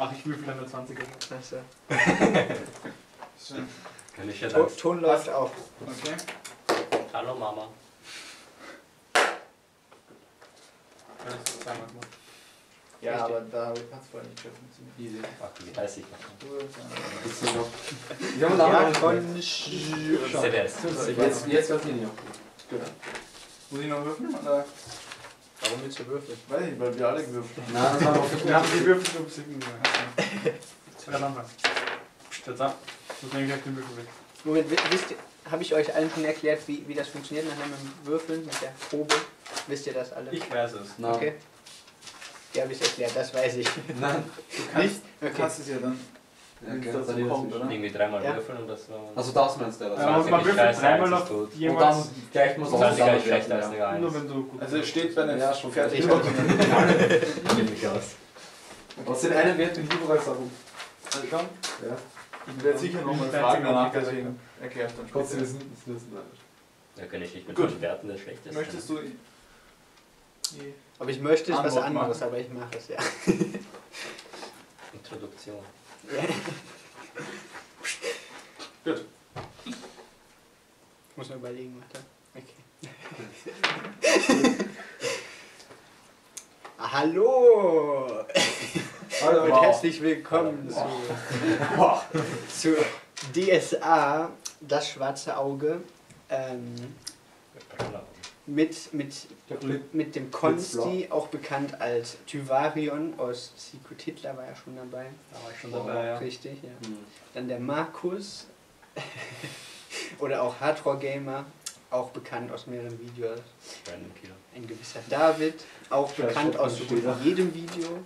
Ach, ich würfel dann nur 20er. So. Kann ich ja dann. Ton läuft auf. Okay. Hallo Mama. Ja, richtig. Aber da habe ich es vorher nicht getroffen. Ach, wie heißt ich? Ich habe nachher von Seberski. Jetzt was ich noch. Gut. Muss ich noch würfeln? Oder? Warum willst du würfeln? Weiß ich, weil wir alle gewürfelt haben. Nein, das war doch gut. Haben die Würfel um Siegen gegangen. Jetzt werden wir anfangen. Jetzt ab. Sonst nehme ich gleich den Würfel weg. Moment, wisst ihr, habe ich euch allen schon erklärt, wie das funktioniert nachher mit dem Würfeln, mit der Probe? Wisst ihr das alle? Ich weiß es. No. Okay. Die habe ich erklärt, das weiß ich. Nein, du kannst, nicht? Okay. Du kannst es ja dann. Ja, okay. Das dann kommt, oder? Irgendwie dreimal würfeln und das war... Also das meinst du ja. Da muss man würfeln, dreimal noch jemals... Und dann gleich muss man gleich schlechter als eine 1. Also es steht bei einem... Ja, schon fertig. Ich nehme mich aus. Was sind einen Wert mit Libra Saru? Also schon? Ja. Ich werde sicher nochmal fragen danach, deswegen erkläre ich dann. Kannst du das wissen? Da kann ich nicht mit den Werten das Schlechteste. Möchtest du... Aber ich möchte es was anderes, aber ich mache es, ja. Introduktion. Gut. Ich muss mir überlegen, was da. Okay. Hallo! Hallo und herzlich willkommen zu DSA, das schwarze Auge. Mit dem Konsti, auch bekannt als Tyvarion aus Secret Hitler, war ja schon dabei. Da war ich schon dabei, ja. Richtig, ja. Mhm. Dann der Markus, oder auch Hardcore Gamer, auch bekannt aus mehreren Videos. Ein gewisser David, auch bekannt aus jedem Video.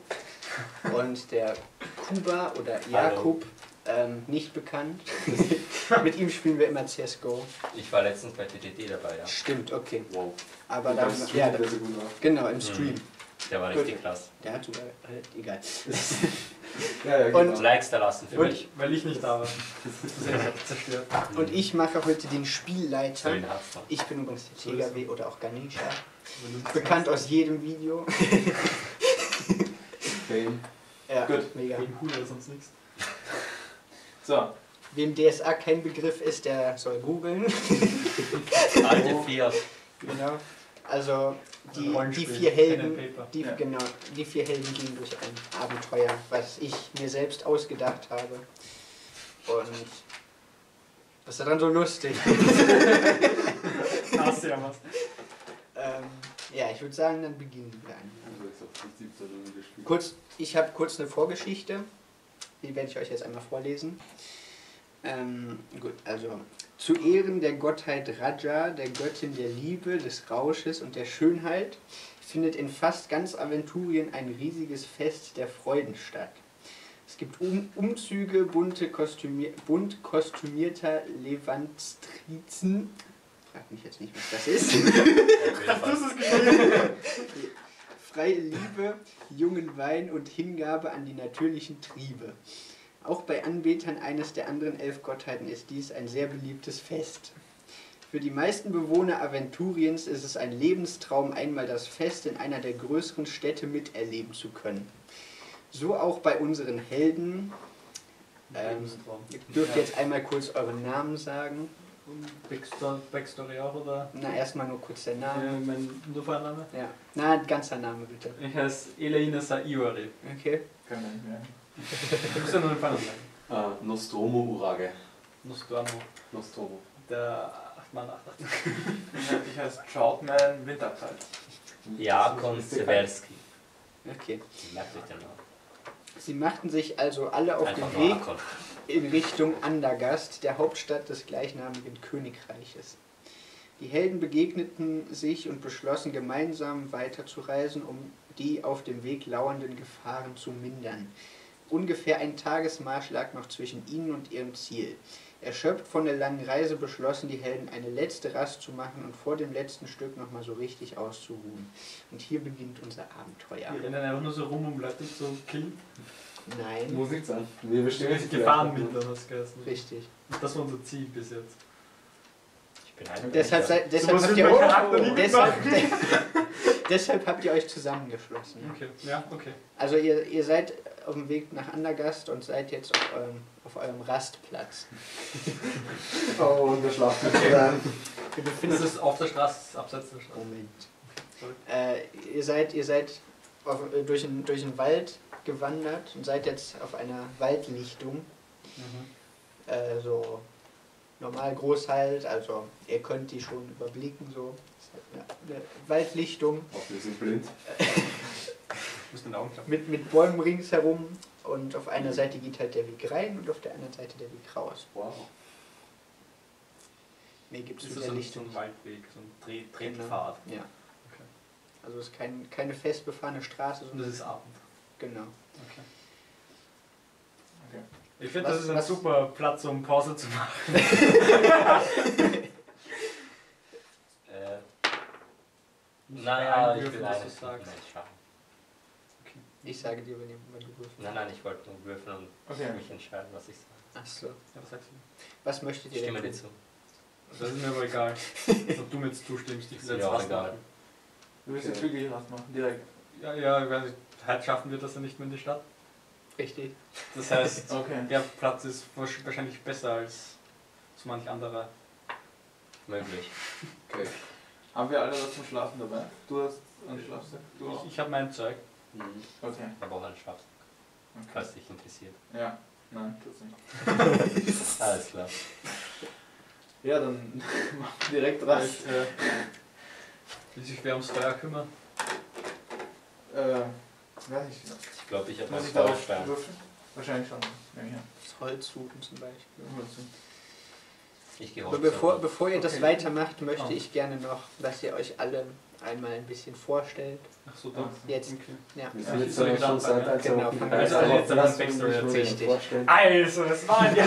Und der Kuba oder Jakub. Nicht bekannt. Mit ihm spielen wir immer CSGO. Ich war letztens bei TGD dabei, ja. Stimmt, okay. Wow. Aber ja, dann, Stream, ja, dann genau, im Stream. Der war richtig krass. Der hat sogar, egal. Ja, und Likes da lassen für mich. Weil ich nicht da war. Zerstört. Und ich mache heute den Spielleiter. Ich bin übrigens der TGW oder auch Ganesha. Bekannt aus jedem Video. Ja, gut. Mega. Wegen Hula, sonst nichts. So. Wem DSA kein Begriff ist, der soll googeln. Alte vier. Genau. Also die vier Helden, die vier Helden gehen durch ein Abenteuer, was ich mir selbst ausgedacht habe. Und was ist daran so lustig? Hast du ja was. Ja, ich würde sagen, dann beginnen wir einfach. Ich habe kurz eine Vorgeschichte. Die werde ich euch jetzt einmal vorlesen. Gut, also zu Ehren der Gottheit Raja, der Göttin der Liebe, des Rausches und der Schönheit, findet in fast ganz Aventurien ein riesiges Fest der Freuden statt. Es gibt Umzüge bunt kostümierter Levandstrizen. Frag mich jetzt nicht, was das ist. Das ist freie Liebe, jungen Wein und Hingabe an die natürlichen Triebe. Auch bei Anbetern eines der anderen 11 Gottheiten ist dies ein sehr beliebtes Fest. Für die meisten Bewohner Aventuriens ist es ein Lebenstraum, einmal das Fest in einer der größeren Städte miterleben zu können. So auch bei unseren Helden. Ihr dürft jetzt einmal kurz euren Namen sagen. Backstory auch, oder? Na, erstmal nur kurz der Name. Mein Vorname? Ja. Na, ganzer Name bitte. Ich heiße Ela'Ine Saiwari. Okay. Kann man nicht merken. Du musst ja nur den Vornamen sagen. Nostromo Urage. Nostromo. Der 8x8. Ich heiße Trautmann Winterzeit. Jakon Seberski. Okay. Merkt euch den Namen. Sie machten sich also alle auf den Weg in Richtung Andergast, der Hauptstadt des gleichnamigen Königreiches. Die Helden begegneten sich und beschlossen, gemeinsam weiterzureisen, um die auf dem Weg lauernden Gefahren zu mindern. Ungefähr ein Tagesmarsch lag noch zwischen ihnen und ihrem Ziel. Erschöpft von der langen Reise beschlossen die Helden, eine letzte Rast zu machen und vor dem letzten Stück nochmal so richtig auszuruhen. Und hier beginnt unser Abenteuer. Wir rennen einfach nur so rum und bleibt nicht so killen. Nein. Musik an. Wir bestimmen die Gefahrenmittel, hast du geheißen. Richtig. Das war unser Ziel bis jetzt. Ich bin deshalb habt ihr auch. Deshalb habt ihr euch zusammengeschlossen. Okay, ja, okay. Also ihr seid auf dem Weg nach Andergast und seid jetzt auf eurem Rastplatz. Oh, und wir schlafen. Okay. Das ist auf der Straße, abseits der Straße. Moment. Okay. Ihr seid durch den Wald gewandert und seid jetzt auf einer Waldlichtung. Mhm. So normal groß halt, also ihr könnt die schon überblicken, so. Eine Waldlichtung. Hoffentlich sind blind. mit Bäumen ringsherum und auf einer Seite geht halt der Weg rein und auf der anderen Seite der Weg raus. Wow. Mehr gibt es nicht. Das ist so ein Waldweg, so ein Drehpfad. Genau. Ja. Okay. Also es ist keine festbefahrene Straße. Und das ist Abend. Genau. Okay. Okay. Ich finde, das ist ein super Platz, um Pause zu machen. Naja, ich will eines nicht schaffen. Okay. Ich sage dir, wenn du würfelst. Nein, ich wollte nur würfeln und mich entscheiden, was ich sage. Achso. Ja, was sagst du? Was möchtet ihr denn? Ich stimme dir zu. Das ist mir aber egal. Ob du mir jetzt zustimmst, ich will jetzt was machen. Du willst jetzt wirklich was machen, direkt. Ja, ich weiß nicht. Heute schaffen wir das ja nicht mehr in die Stadt. Richtig. Das heißt, okay. Der Platz ist wahrscheinlich besser als so manch anderer. Möglich. Okay. Haben wir alle was zum Schlafen dabei? Du hast einen Schlafsack? Ich habe mein Zeug. Mhm. Okay. Ich habe auch einen Schlafsack. Okay. Falls dich interessiert. Ja. Nein, tut's nicht. Alles klar. Ja, dann machen wir direkt rein. Will sich wer ums Feuer kümmern? Weiß ich nicht. Ich glaube, ich habe was darauf würfeln. Wahrscheinlich schon. Ja. Das Holz suchen zum Beispiel. Ich gehe bevor ihr das weitermacht, möchte ich gerne noch, dass ihr euch alle einmal ein bisschen vorstellt. Ach so, danke. Jetzt. Ja. Also, das waren ja.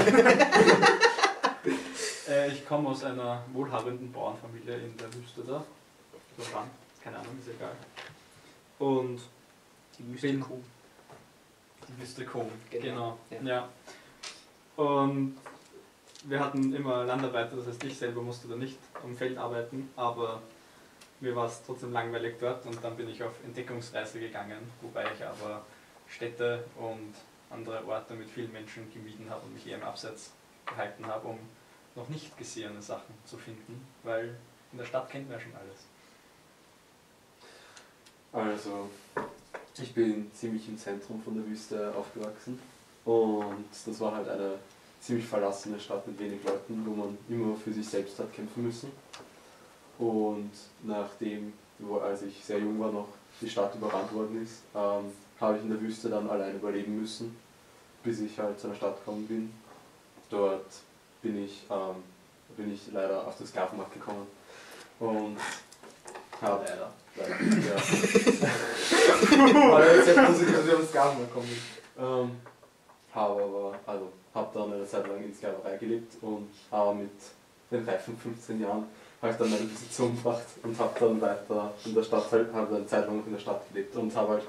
Ich komme aus einer wohlhabenden Bauernfamilie in der Wüste da. Keine Ahnung, ist egal. Und die Wüste Kuh. Die Wüste Kuh, genau. Ja. Und wir hatten immer Landarbeiter, das heißt, ich selber musste da nicht am Feld arbeiten, aber mir war es trotzdem langweilig dort und dann bin ich auf Entdeckungsreise gegangen, wobei ich aber Städte und andere Orte mit vielen Menschen gemieden habe und mich eher im Abseits gehalten habe, um noch nicht gesehene Sachen zu finden, weil in der Stadt kennt man ja schon alles. Also, ich bin ziemlich im Zentrum von der Wüste aufgewachsen und das war halt eine ziemlich verlassene Stadt mit wenig Leuten, wo man immer für sich selbst hat kämpfen müssen. Und nachdem, als ich sehr jung war, noch die Stadt überrannt worden ist, habe ich in der Wüste dann allein überleben müssen, bis ich halt zu einer Stadt gekommen bin. Dort bin ich leider auf den Sklavenmarkt gekommen und habe leider. Ja. Aber jetzt positiv, dass ich auf den Sklavenmarkt gekommen bin. Habe dann eine Zeit lang in Sklaverei gelebt und mit den reifen 15 Jahren habe ich dann meine Position gemacht und habe dann weiter in der Stadt, eine Zeit lang in der Stadt gelebt und habe halt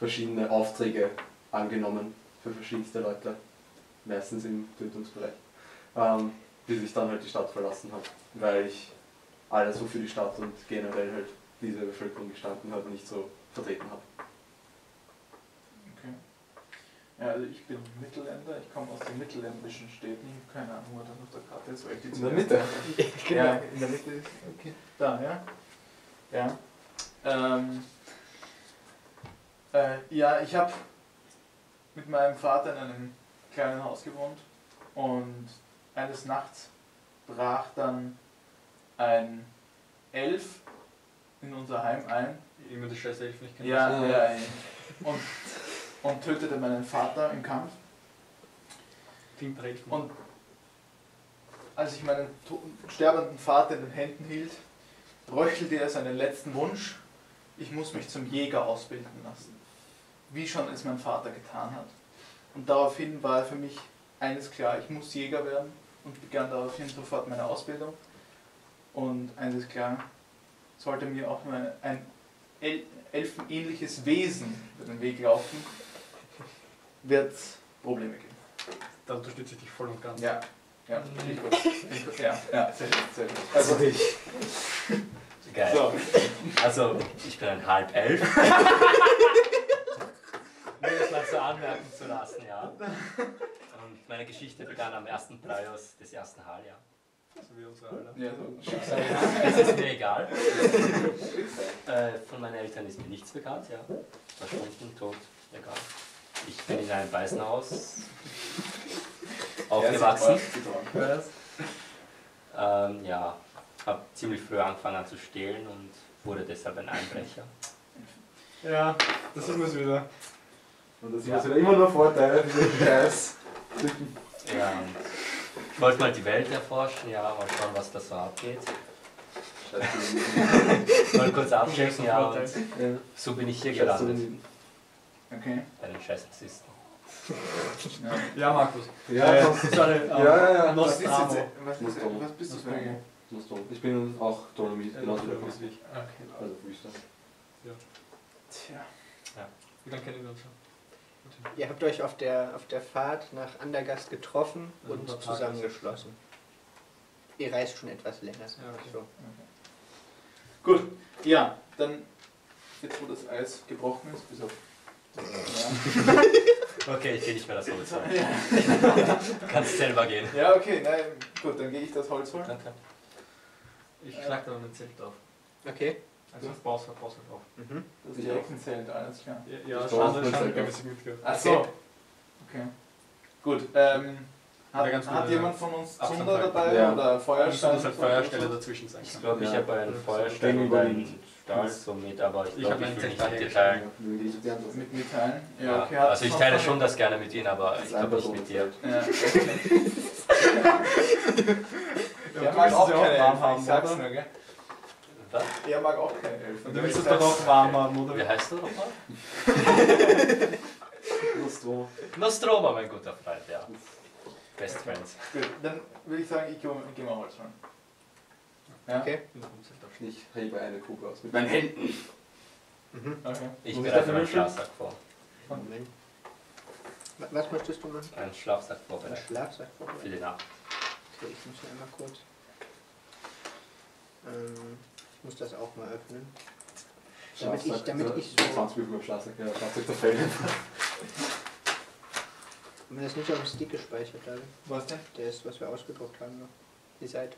verschiedene Aufträge angenommen für verschiedenste Leute, meistens im Tötungsbereich, bis ich dann halt die Stadt verlassen habe, weil ich alles, wofür die Stadt und generell halt diese Bevölkerung gestanden hat, nicht so vertreten habe. Okay. Ja, also ich bin Mittelländer, ich komme aus den mittelländischen Städten, keine Ahnung, wo das auf der Karte ist, weil ich die in der Mitte. Genau. Ja, in der Mitte ist, okay. Da, ja. Ja, ich habe mit meinem Vater in einem kleinen Haus gewohnt und eines Nachts brach dann ein Elf in unser Heim ein. Immer die scheiß Elf nicht kennen. Ja, ja, ja. Und tötete meinen Vater im Kampf. Und als ich meinen sterbenden Vater in den Händen hielt, röchelte er seinen letzten Wunsch, ich muss mich zum Jäger ausbilden lassen, wie schon es mein Vater getan hat. Und daraufhin war für mich eines klar, ich muss Jäger werden und begann daraufhin sofort meine Ausbildung. Und eines klar, sollte mir auch ein elfenähnliches Wesen über den Weg laufen, wird es Probleme geben. Da unterstütze ich dich voll und ganz. Ja, ja, ich gut. Ja, sehr gut. Also ich. Geil. So. Also, ich bin ein halb 11. Nur das mal so anmerken zu lassen, ja. Und meine Geschichte begann am ersten Praios des ersten Halbjahres. So wie unsere alle. Ja, so. Das ist mir egal. Von meinen Eltern ist mir nichts bekannt, ja. Verschwunden, tot, egal. Ich bin in einem Waisenhaus aufgewachsen. Ja, habe ziemlich früh angefangen an zu stehlen und wurde deshalb ein Einbrecher. Ja, das sieht man wieder. Und das ist wieder immer nur Vorteile für den Scheiß. Ja, und ich wollte mal die Welt erforschen, ja, mal schauen, was da so abgeht. Mal kurz abchecken, ja, und so bin ich hier gelandet. Okay. Bei den scheiß Rassisten. Ja, Markus. Ja, was bist du für ein Nostromo? Ich bin auch Dolomit, genauso wie ich. Okay. Also Wüste. Ja. Tja. Ja. Wie lange kennen wir uns schon? Ihr habt euch auf der Fahrt nach Andergast getroffen und zusammengeschlossen. Ihr reist schon etwas länger. Ja, okay. So. Okay. Gut, ja, dann jetzt wo das Eis gebrochen ist, bis auf... Ja. Okay, ich gehe nicht mehr das Holz holen. Ja. Kannst selber gehen. Ja, okay, nein, gut, dann gehe ich das Holz holen. Danke. Ich schlag da mein Zelt auf. Okay. Also das baust du drauf. Mhm. Das ist direkt ein Zelt, alles klar. Ja, Schande, ein bisschen mitgehört. Achso. Okay. Gut. Hat jemand von uns Zunder dabei oder Feuerstein? Muss halt Feuerstelle dazwischen sein. Ich glaube, ich habe einen Feuerstein und einen Stahl so mit, aber ich glaube, ich will nicht mitteilen. Mit mitteilen? Ja, okay. Also ich teile schon das gerne mit Ihnen, aber ich glaube nicht mit dir. Ja, mag auch keine Elfen haben, ich sag's nur, gell? Was? Er mag auch keine Elfen. Du willst es doch auch warm haben, oder? Wie heißt du nochmal? Nostromo. Nostromo, mein guter Freund, ja. Best Friends. Gut, dann würde ich sagen, ich gehe mal Holz holen. Ja? Okay. Ich hebe eine Kugel aus. Mit meinen Händen. Mhm. Okay. Ich bereite meinen Schlafsack vor. Moment. Was möchtest du machen? Einen Schlafsack vorbereiten. Einen Schlafsack vorbereiten? Für die Nacht. Okay, ich muss hier einmal kurz... ich muss das auch mal öffnen. Damit ich so... 20 Minuten beim Schlafsack, ja. Schlafsack der Fälle. Wenn man das nicht auf dem Stick gespeichert hat. Was denn? Das, was wir ausgedruckt haben, noch. Die Seite.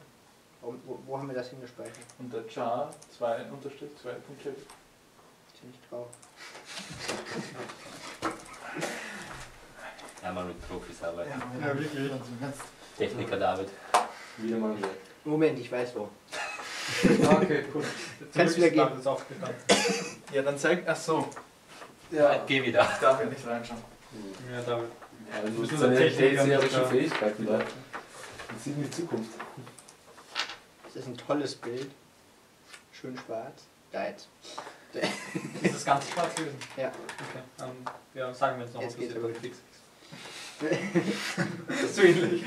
Wo haben wir das hingespeichert? Unter char 2_2.7. Ist ja nicht drauf. Ja, mal mit Profis arbeiten. Ja, wirklich. Techniker David. Wieder mal wieder. Moment, ich weiß wo. Okay, cool. Kannst du wieder gehen? Ja, dann zeig... Achso. Ja, geh wieder. Ich darf ja nicht reinschauen. Ja, David. Ja, du musst seine technischen Fähigkeiten da. Das sieht in die Zukunft. Das ist ein tolles Bild. Schön schwarz. Da jetzt. Ist das ganze schwarz gewesen? Ja. Okay. Ja, sagen wir jetzt noch, was passiert, aber fix. Das ist so ähnlich.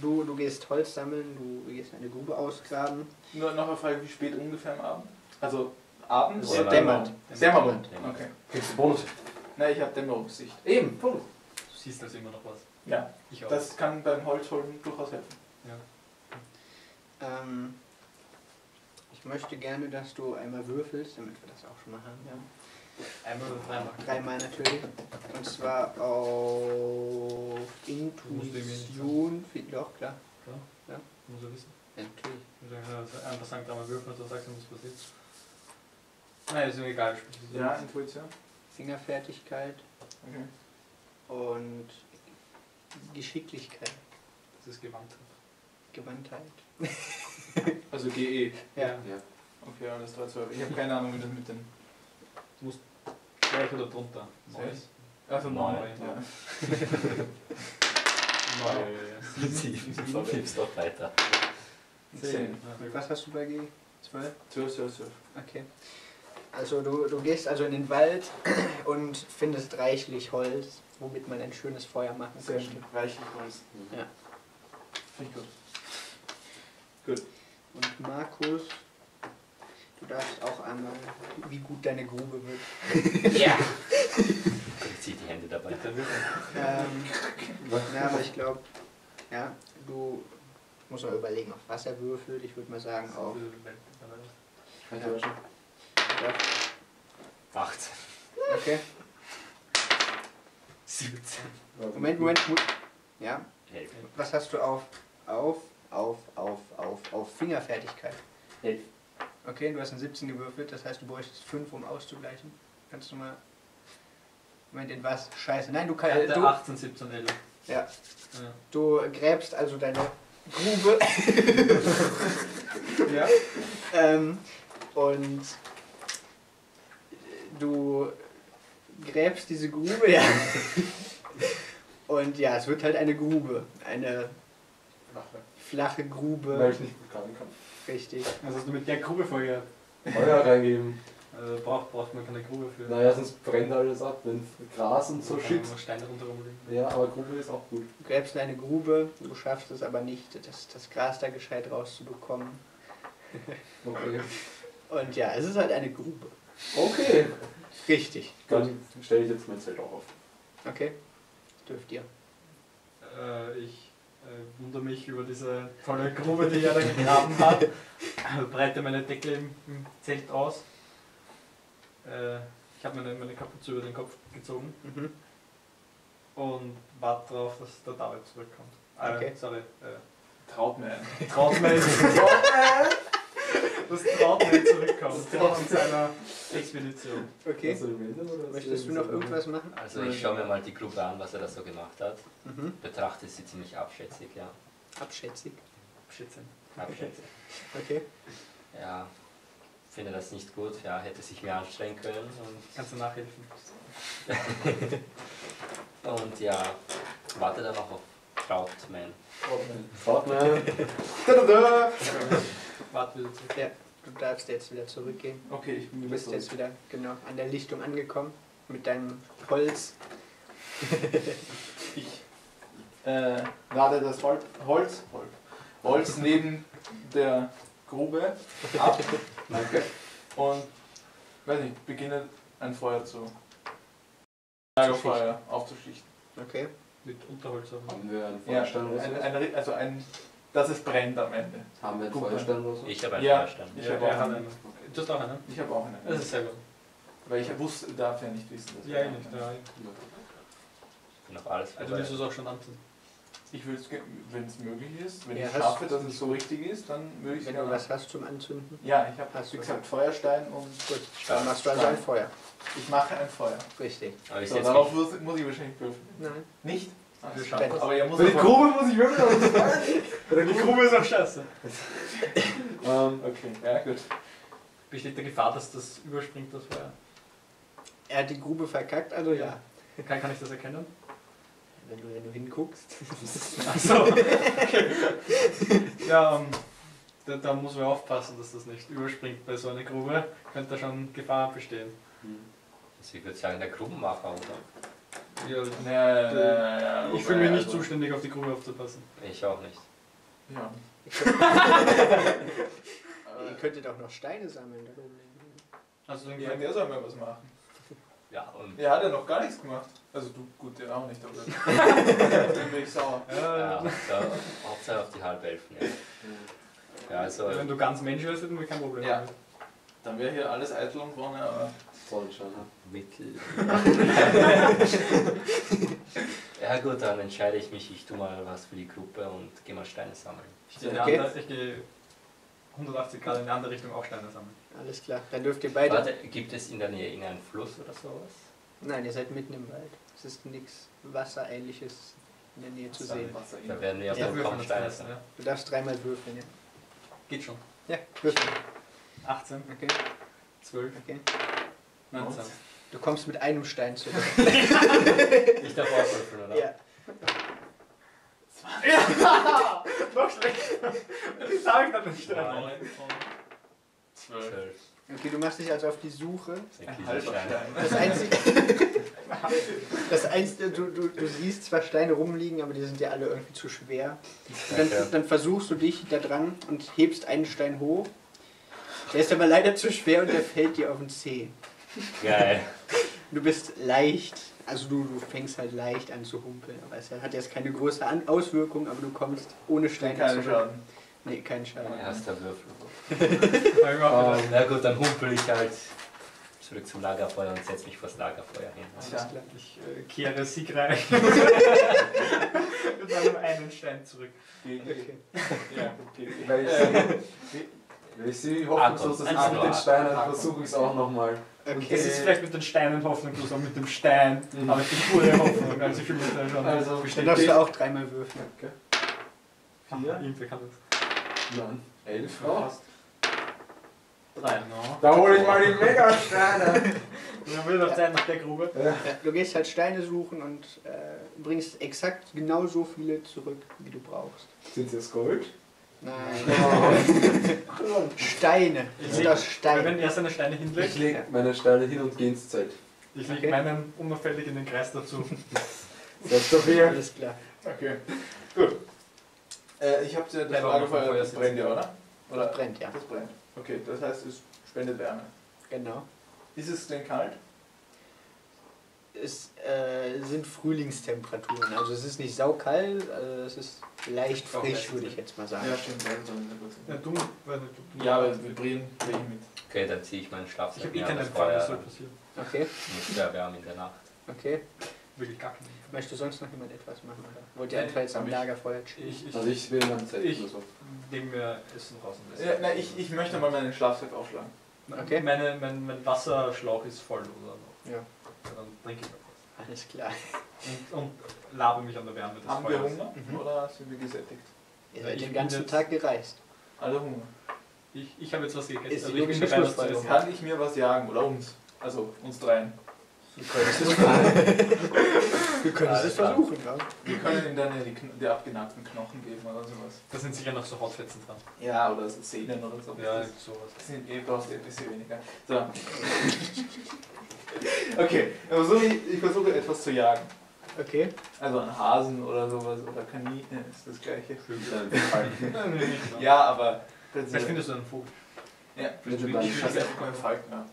Du gehst Holz sammeln, du gehst eine Grube ausgraben. Nur noch eine Frage, wie spät ungefähr am Abend? Also abends? Oder dämmert. Dämmerung. Okay. Kriegst du Bonus? Nein, ich habe Dämmerungssicht. Eben, Bonus. Du siehst also immer noch was. Ja, ich auch. Das kann beim Holzholen durchaus helfen. Ja. Ich möchte gerne, dass du einmal würfelst, damit wir das auch schon mal haben. Ja. Einmal oder dreimal? Dreimal natürlich. Und zwar auf Intuition. Doch, klar. Klar? Ja. Muss er wissen. Ja, natürlich. Ich einfach sagen, dreimal würfeln, und dann sagst du, was passiert. Nein, ist mir egal. Ja, Intuition. Fingerfertigkeit. Okay. Und Geschicklichkeit. Das ist Gewandtheit. Gewandtheit. Also GE. Ja. Ja. Okay, alles 3-12. Ich habe keine Ahnung, wie das mit dem... Du musst gleich oder drunter. 6? Also 9. 9, ja. 7. Gib's doch weiter. 10. Was hast du bei GE? 12? 12. Okay. Also du gehst also in den Wald und findest reichlich Holz, womit man ein schönes Feuer machen kann. Sehr schön, reichlich Holz. Ja. Finde ich gut. Gut. Und Markus, du darfst auch einmal, wie gut deine Grube wird. Ja! Ich zieh die Hände dabei. Na, aber ich glaube, ja, du Muss man überlegen, auf was er würfelt. Ich würde mal sagen, auf. Ja. 18. Okay. 17. Moment. Ja. Was hast du auf Fingerfertigkeit? 11. Okay, du hast einen 17 gewürfelt, das heißt, du bräuchtest 5, um auszugleichen. Kannst du mal. Moment, in was? Scheiße. Nein, du kannst. Du 18, 17, 11. Ja. Du gräbst also deine Grube. Ja. Und du gräbst diese Grube, ja. Und ja, es wird halt eine Grube. Eine flache Grube. Weil ich nicht gut graben kann. Richtig. Was hast du mit der Grube vorher? Feuer reingeben. Braucht man keine Grube für. Naja, sonst brennt alles ab, wenn Gras und so schützt. Kann man Steine runter rumlegen. Ja, aber Grube ist auch gut. Du gräbst eine Grube, du schaffst es aber nicht, das Gras da gescheit rauszubekommen. Okay. Und ja, es ist halt eine Grube. Okay. Richtig. Dann stelle ich jetzt mein Zelt auch auf. Okay. Dürft ihr. Ich wundere mich über diese tolle Grube, die er da gegraben hat. Breite meine Decke im Zelt aus. Ich habe meine Kapuze über den Kopf gezogen. Mhm. Und warte darauf, dass der David zurückkommt. Okay. Sorry. Trautmann. Das Trautmann zurückkommt. Von seiner Expedition. Okay. Möchtest du noch irgendwas machen? Also ich schaue mir mal die Gruppe an, was er da so gemacht hat. Mhm. Betrachte sie ziemlich abschätzig, ja. Abschätzig? Abschätzig. Okay. Ja. Finde das nicht gut, ja, hätte sich mehr anstrengen können. Und kannst du nachhelfen? Und ja, warte dann noch auf Trautmann. Trautmann. Warte wieder zurück. Ja, du darfst jetzt wieder zurückgehen. Okay, ich bin jetzt wieder genau an der Lichtung angekommen mit deinem Holz. Ich lade das Holz neben der Grube ab. Danke. Und, weiß nicht, beginne ein Feuer Lagerfeuer aufzuschichten. Okay. Mit Unterholz haben wir einen Feuerstein oder so? Dass es brennt am Ende. Haben wir einen Feuerstein oder so? Ich habe einen Feuerstein. Ich habe auch einen. Du hast auch einen? Ich habe auch einen. Das ist sehr gut. Weil ich wusste, darf ja nicht wissen. Dass ja, nicht. Ich bin auf alles vorbei. Also willst du es auch schon anziehen? Ich will es, wenn es möglich ist, wenn ich schaffe, dass es so richtig ist, dann würde ich es. Wenn du was hast zum Anzünden? Ja, ich habe, wie gesagt, Feuerstein und gut. Dann machst du also ein Feuer. Ich mache ein Feuer. Richtig. Aber so, darauf muss ich wahrscheinlich würfeln. Nein. Nicht? Aber ja, muss ich. Die Grube muss ich würfeln. Die Grube ist auch scheiße. Okay, ja gut. Besteht die Gefahr, dass das überspringt, das Feuer? Er hat die Grube verkackt, also ja. Kann ich das erkennen? Wenn du hinguckst. Achso. Okay. Ja, da muss man aufpassen, dass das nicht überspringt bei so einer Grube. Könnte da schon Gefahr bestehen. Also ich würde sagen, der Grubenmacher, oder? Ja, nee, ich fühle mich nicht zuständig, auf die Grube aufzupassen. Ich auch nicht. Ja. Ihr könntet auch noch Steine sammeln. Also dann kann der mal was machen. Ja, und er hat ja noch gar nichts gemacht. Also du, gut, der auch nicht, aber dann bin ich sauer. Ja, Hauptsache auf die halb elf. Ja, also, wenn du ganz Mensch wärst, hätten wir kein Problem. Ja. Dann wäre hier alles eitel und vorne, aber... Sollte schon, ne? Mittel. Ja gut, dann entscheide ich mich, ich tue mal was für die Gruppe und gehe mal Steine sammeln. Ich gehe 180 Grad in die andere Richtung auch Steine sammeln. Alles klar, dann dürft ihr beide... Warte, gibt es in der Nähe irgendeinen Fluss oder sowas? Nein, ihr seid mitten im Wald. Es ist nichts Wasserähnliches in der Nähe zu sehen. Da werden wir ja wohl Steine sein. Du darfst dreimal würfeln, ja. Geht schon. Ja, würfeln. 18. Okay. 12. Okay. 19. Du kommst mit einem Stein zurück. Ich darf auch würfeln, oder? Ja. 20. Ja! Noch schlechter. Ich sage dann nicht. 12. Okay, du machst dich also auf die Suche. Du siehst zwar Steine rumliegen, aber die sind ja alle irgendwie zu schwer. Dann versuchst du dich da dran und hebst einen Stein hoch. Der ist aber leider zu schwer und der fällt dir auf den Zeh. Geil. Du bist leicht Also du fängst halt leicht an zu humpeln, aber es hat jetzt keine große Auswirkung, aber du kommst ohne Steine zurück. Schaden. Nee, keinen Schaden. Erster Würfel. Na gut, dann humpel ich halt zurück zum Lagerfeuer und setze mich vors Lagerfeuer hin. Also ja, ich kehre siegreich mit meinem einen Stein zurück. Okay. Ja, okay. Ich sehe hoffnungslos, dass ich mit den Steinen versuche ich es auch nochmal. Okay. Es ist vielleicht mit den Steinen hoffnungslos, aber mit dem Stein habe ich die pure Hoffnung. Also ich will mit dem schon. Also dann darfst du auch dreimal würfeln. Okay. 4, irgendwie kann das. 9, 11, fast. 3, no. Da hole ich mal die Mega-Steine. Man will doch sein nach der Grube. Ja. Du gehst halt Steine suchen und bringst exakt genau so viele zurück, wie du brauchst. Sind sie das Gold? Nein. Oh. Steine. Ich leg, das Steine. Wenn er seine Steine hinlegt. Ich lege meine Steine hin und gehe ins Zelt. Ich lege meinen unauffällig in den Kreis dazu. Das ist viel. Alles klar. Okay. Gut. Ich habe ja das Lagerfeuer, das brennt ja, oder? Das brennt, ja. Das brennt. Okay, das heißt, es spendet Wärme. Genau. Ist es denn kalt? Es sind Frühlingstemperaturen, also es ist nicht saukalt, es ist leicht frisch, würde ich jetzt mal sagen. Ja, stimmt. Ja, ja, aber wir bringen mit. Okay, dann ziehe ich meinen Schlafsack. Ich habe keine Frage, was soll passieren. Okay. Nicht mehr wärmen in der Nacht. Okay. Will ich gar nicht. Möchte sonst noch jemand etwas machen? Wollt ihr einfach jetzt am Lagerfeuer chillen? Also ich will dann Zeit. Ich nehme mir Essen raus und Essen. Ja, na, ich möchte mal meinen Schlafsack aufschlagen. Okay. Mein Wasserschlauch ist voll, oder? Ja. Dann trinke ich was. Alles klar. Und labe mich an der Wärme des Feuers. Haben wir Hunger oder sind wir gesättigt? Ihr seid den ganzen Tag gereist. Alle Hunger. Ich habe jetzt was gegessen. Ist also ich kann ich mir was jagen oder uns? Also uns dreien. Wir können es versuchen. Wir können ihm dann die abgenagten Knochen geben oder sowas. Da sind sicher noch so Hautfetzen dran. Ja, oder so Sehnen oder so. Ja, sowas. Ihr braucht ein bisschen weniger. So. Okay, also ich versuche etwas zu jagen. Okay. Also einen Hasen oder sowas oder Kaninchen ist das gleiche. Ja, aber... Vielleicht findest du einen Vogel. Ja, vielleicht findest du einen Falkner.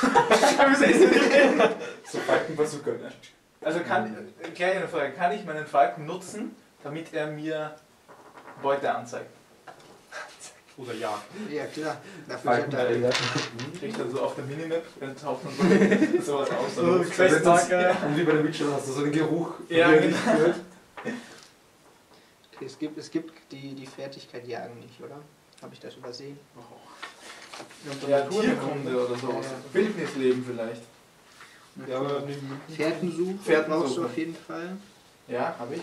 So Falkenbazooka, ne? Also gleich eine Frage, kann ich meinen Falken nutzen, damit er mir Beute anzeigt? Oder jagt? Ja, klar. Kriegt dann so auf der Minimap, dann taucht man sowas aus. Und wie bei der Witcher hast du so einen Geruch. Ja, genau. Okay, es gibt die Fertigkeit Jagen nicht, oder? Habe ich das übersehen? Ja, Tierkunde oder sowas. Ja. Wildnisleben vielleicht. Ja, aber Fährtensuche brauchst du auf jeden Fall. Ja, habe ich.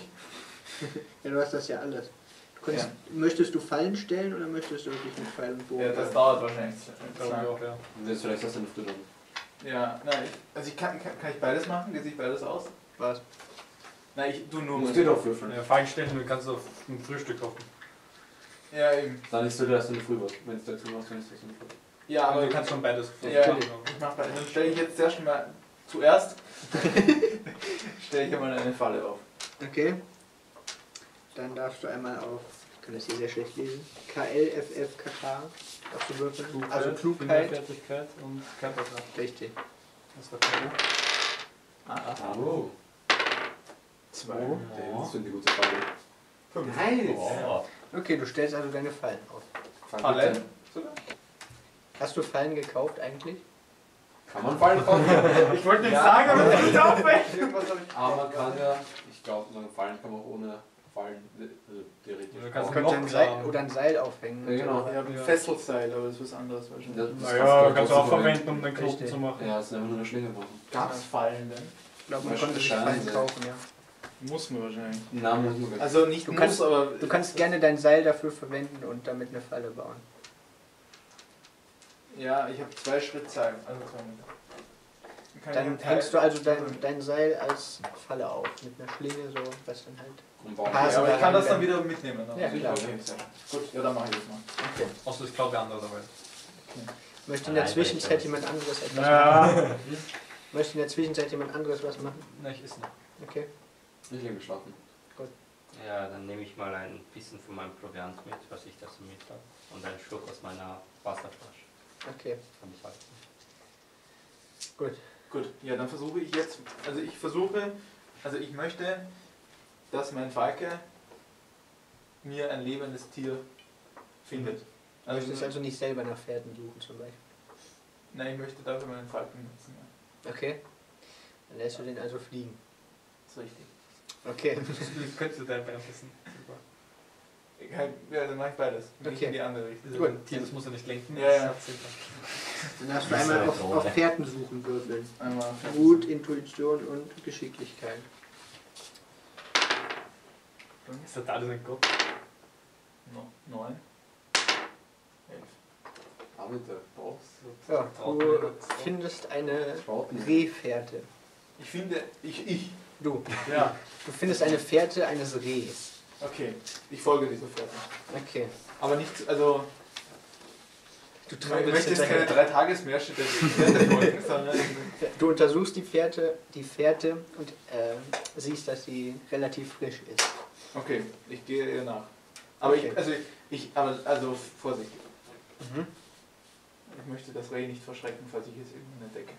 Ja, du hast das ja alles. Du kannst, ja. Möchtest du Fallen stellen oder möchtest du wirklich mit Pfeil und Bogen? Ja, das dauert wahrscheinlich. Das auch, ja. Und jetzt vielleicht hast du eine Fütterung. Ja, nein. Also kann ich beides machen? Geht sich beides aus? Was? Nein, ich tu nur... Du musst dir doch würfeln. Ja, Fallen stellen, du kannst auf ein Frühstück hoffen. Ja, eben. Dann ist so, dass du eine Frühwurst. Wenn es dazu machst, dann ist das eine Frühwurst. Ja, aber du kannst schon beides. Ja, ich mach beides. Dann stelle ich jetzt erst mal zuerst stelle ich mal eine Falle auf. Okay. Dann darfst du einmal auf, ich kann das hier sehr schlecht lesen, KLFFKK darfst du würfeln. Klugheit, also Klugheit, Fertigkeit und Körperkraft. Richtig. Das war klar. Oh. 2. Oh. Das finde ich eine gute Falle. 5. Nice. Oh. Okay, du stellst also deine Fallen auf. Fallen? Hast du Fallen gekauft eigentlich? Kann man Fallen kaufen? Ich wollte nichts sagen, aber das ist auch aber kann ja, ich glaube, so Fallen kann man auch ohne Fallen theoretisch. Oder ein Seil aufhängen. Ja, genau. Ja, ein Fesselseil, aber das ist was anderes wahrscheinlich. Naja, kannst du auch verwenden, um den Knoten zu machen. Ja, das ist einfach nur eine Schlinge machen. Gab es Fallen denn? Ich glaube, man konnte sich Fallen kaufen, ja. Muss man wahrscheinlich. Nein, muss man gar nicht. Also nicht muss, aber... Du kannst gerne dein Seil dafür verwenden und damit eine Falle bauen. Ja, ich habe 2 Schrittseil. Also 2 Meter. Dann hängst du also dein Seil als Falle auf. Mit einer Schlinge, so, was dann halt... Ja, aber ich kann das dann wieder mitnehmen. Dann ja, klar. Okay. Gut, ja, dann mache ich das mal. Okay. Außer ich glaube, andererseits. Okay. Möchte in der Zwischenzeit jemand anderes etwas machen? Möchte in der Zwischenzeit jemand anderes was machen? Nein, ich esse nicht. Okay. Ich lebe schlafen. Gut. Ja, dann nehme ich mal ein bisschen von meinem Proviant mit, was ich dazu mit habe. Und einen Schluck aus meiner Wasserflasche. Okay. Kann ich halten. Gut. Gut, ja, dann versuche ich jetzt, ich möchte, dass mein Falke mir ein lebendes Tier findet. Also du möchtest also nicht selber nach Pferden suchen zum Beispiel? Nein, ich möchte dafür meinen Falken nutzen. Ja. Okay, dann lässt du den also fliegen. Das ist richtig. Okay. Das könntest du dann beeinflussen. Super. Ja, dann mache ich beides. Okay. Nicht in die andere Richtung. Also gut. Das muss er nicht lenken. Ja, ja. Dann hast du einmal auf Pferden suchen würfeln. Einmal Mut, Intuition und Geschicklichkeit. Ist das alles ein Kopf? 9. 11. Ja, du findest eine Rehfährte. Du findest eine Fährte eines Rehs. Okay, ich folge dieser Fährte. Okay. Aber nicht, also... Du möchtest keine 3-Tages-Märsche der Fährte folgen, sondern... Du untersuchst die Fährte und siehst, dass sie relativ frisch ist. Okay, ich gehe ihr nach. Aber okay. Also vorsichtig. Mhm. Ich möchte das Reh nicht verschrecken, falls ich es irgendwann entdecke.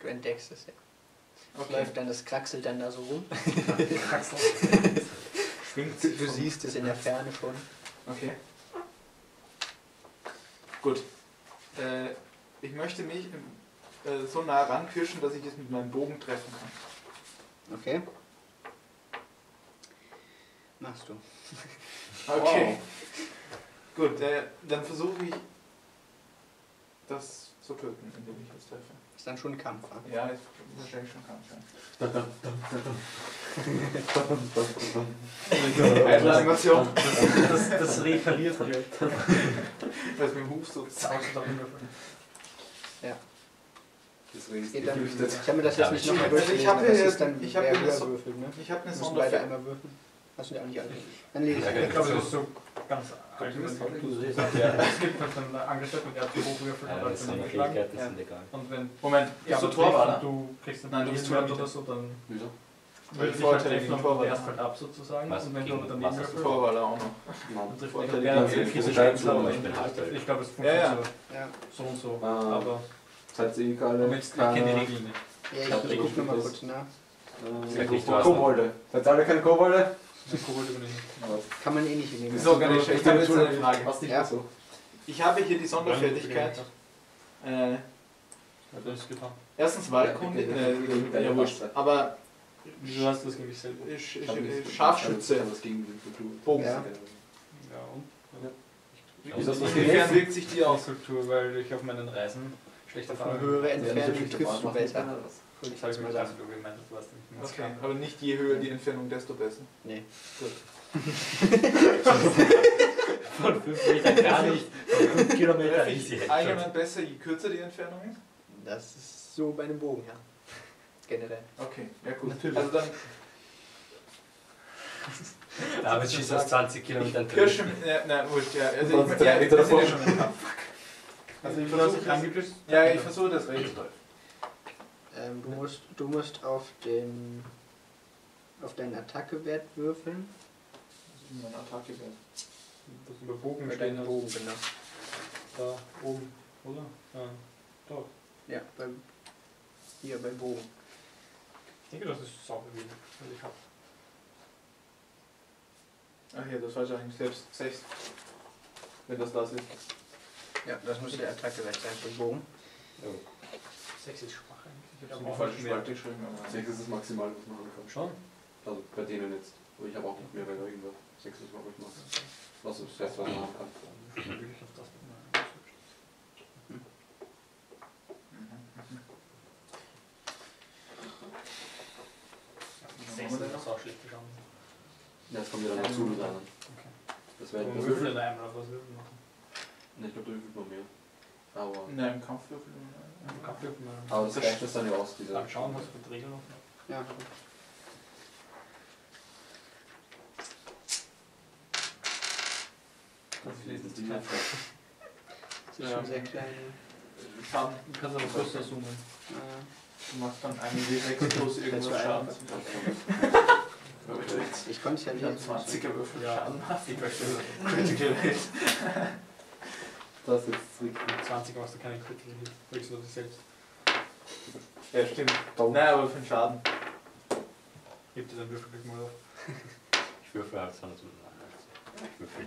Du entdeckst es, ja. Okay. Läuft dann, das kraxelt dann da so rum. Schwingt sich. Du siehst es in der Ferne schon. Okay. Gut. Ich möchte mich so nah ranpirschen, dass ich es mit meinem Bogen treffen kann. Okay. Machst du. Okay. Wow. Gut, dann versuche ich das zu töten, indem ich es treffe. Ist dann schon ein Kampf, oder? Ja, ist wahrscheinlich schon Kampf, ja. Das Reh verliert direkt. Das mit dem Huf so zack. Ja. Ich habe mir das jetzt nicht nochmal würfeln. Ich habe eine Sonderfähigkeit. Hast du die auch nicht alle? Dann lese ich. Ich glaube, das ist so ganz allgemein. Es gibt einen Angestellten, der hat die Hochwürfel und hat sie geschlagen. Und wenn du Torwart, du kriegst einen Torwart oder so, dann würde ich halt treffen und der erst halt ab sozusagen. Und wenn du mit dem Mann Torwart auch noch. Ich glaube, es funktioniert so und so. Aber das ich kenne die Regeln nicht. Ja, ich gucke nochmal kurz nach. Kobolde. Seid alle keine Kobolde? Kann man eh nicht nehmen. So, Ganesha, ich habe jetzt eine Frage. Ja. Ich habe hier die Sonderfertigkeit. Erstens Waldkunde. Ja, wurscht. Aber du hast das gegen mich selber. Scharfschütze. Bogen. Ja, und? Wie wirkt sich die aus? Weil ich auf meinen Reisen schlecht erfahren habe. Höhere Entfernung triffst du besser. Ich habe mir gedacht, du gemeint, du warst nicht. Okay, aber nicht je höher die Entfernung, desto besser. Nee. Gut. Von 5 Metern gar nicht. Von 5 Kilometern nicht. Ist allgemein besser, je kürzer die Entfernung ist? Das ist so bei einem Bogen, ja. Generell. Okay, ja gut. Natürlich. Also dann... David schießt aus 20 Kilometern durch. Nein, wurscht, ja. Also ich versuche schon einen Kampf. Also ich versuche angeblich... Ja, ich versuche das richtig toll. Du musst auf deinen Attackewert würfeln. Was ist mein Attackewert? Das über Bogen stehen. Deinen Bogen, genau. Da oben, oder? Ja, dort. Ja, beim Bogen. Ich denke, das ist sauber gewesen, was ich habe. Ach ja, das weiß ich eigentlich selbst. 6. Wenn das das ist. Ja, das muss der Attackewert sein für den Bogen. Ja. 6 ist schwach eigentlich. Ich habe auch falsch geschrieben. 6 ist das Maximale, was man bekommt. Schon? Also bei denen jetzt. Aber ich habe auch nicht mehr, wenn irgendwer 6 ist, glaube ich, macht. Was ist das, was man machen kann? Das ist auch schlecht geschaut. Ja, das kommt ja dann dazu mit einem. Das wäre ein Würfel in einem oder was Würfel machen? Ne, ich glaube, da würfelt man mehr. Aber nein, im Kampfwürfel. Aber das reicht das dann ja aus, dieser... Dann schauen, was mit Regeln. Ja, gut. Das lesen Sie nicht. Das ist schon sehr klein. Schaden, du kannst aber größer zoomen. Du machst dann einen W6 plus irgendwas Schaden. Ich konnte es ja nicht. 20er Würfel Schaden machen. Critical Hit. Das ist jetzt 20 machst du keine Critical Hit. Kriegst du das selbst. Ja, stimmt. Nein, aber für den Schaden. Gib dir dann Würfelglück mal auf. Ich würfel halt, sondern so. Ich würfel.